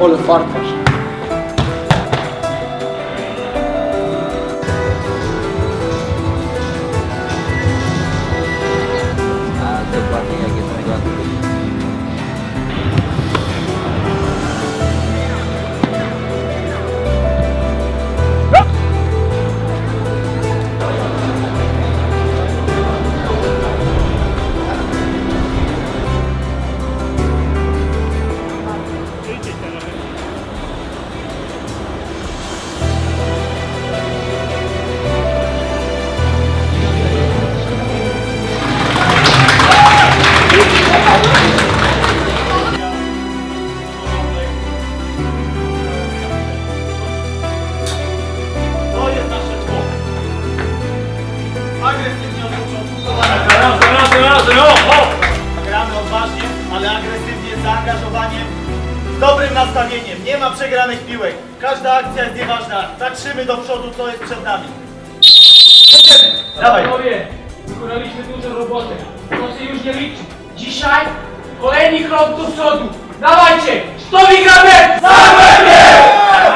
olfarkasz. A dokładnie jak jest najładniej. Ale agresywnie, z zaangażowaniem, z dobrym nastawieniem. Nie ma przegranych piłek. Każda akcja jest nieważna. Zatrzymy do przodu, co jest przed nami. Dawaj. Wykonaliśmy dużo roboty. To się już nie liczy. Dzisiaj kolejny krok do przodu. Dawajcie! Sztowi gramy! Za